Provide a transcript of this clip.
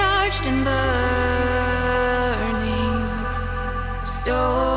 charged and burning. So